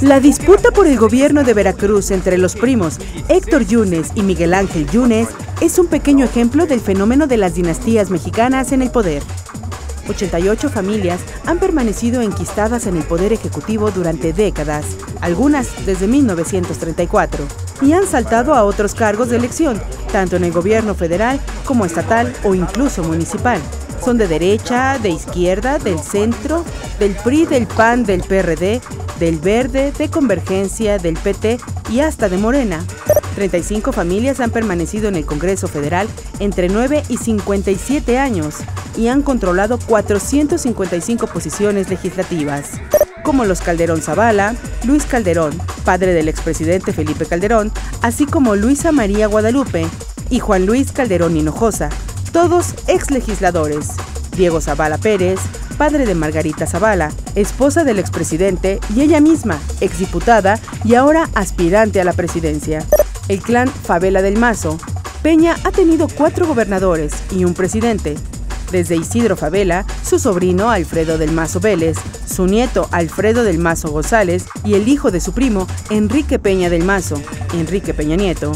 La disputa por el gobierno de Veracruz entre los primos Héctor Yunes y Miguel Ángel Yunes es un pequeño ejemplo del fenómeno de las dinastías mexicanas en el poder. 88 familias han permanecido enquistadas en el poder ejecutivo durante décadas, algunas desde 1934, y han saltado a otros cargos de elección, tanto en el gobierno federal como estatal o incluso municipal. Son de derecha, de izquierda, del centro, del PRI, del PAN, del PRD, del Verde, de Convergencia, del PT y hasta de Morena. 35 familias han permanecido en el Congreso Federal entre 9 y 57 años y han controlado 455 posiciones legislativas, como los Calderón Zavala, Luis Calderón, padre del expresidente Felipe Calderón, así como Luisa María Guadalupe y Juan Luis Calderón Hinojosa, todos exlegisladores. Diego Zavala Pérez, padre de Margarita Zavala, esposa del expresidente, y ella misma, exdiputada y ahora aspirante a la presidencia. El clan Favela del Mazo, Peña ha tenido 4 gobernadores y un presidente. Desde Isidro Favela, su sobrino Alfredo del Mazo Vélez, su nieto Alfredo del Mazo González y el hijo de su primo Enrique Peña del Mazo, Enrique Peña Nieto,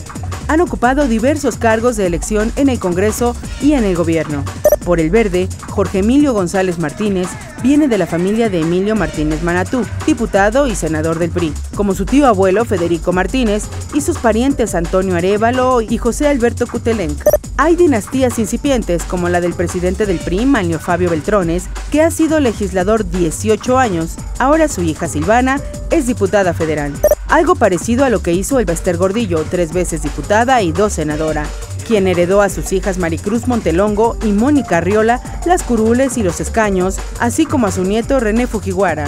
han ocupado diversos cargos de elección en el Congreso y en el gobierno. Por el Verde, Jorge Emilio González Martínez viene de la familia de Emilio Martínez Manatú, diputado y senador del PRI, como su tío abuelo Federico Martínez y sus parientes Antonio Arevalo y José Alberto Cutelenc. Hay dinastías incipientes como la del presidente del PRI, Manlio Fabio Beltrones, que ha sido legislador 18 años. Ahora su hija Silvana es diputada federal. Algo parecido a lo que hizo Elba Esther Gordillo, 3 veces diputada y 2 senadora, quien heredó a sus hijas Maricruz Montelongo y Mónica Arriola las curules y los escaños, así como a su nieto René Fujiwara.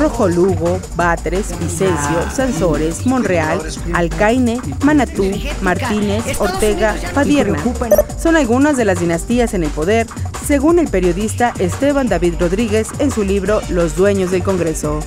Rojo Lugo, Batres, Vicencio, Sansores, Monreal, Alcaine, Manatú, Martínez, Ortega, Padierna son algunas de las dinastías en el poder, según el periodista Esteban David Rodríguez en su libro Los Dueños del Congreso.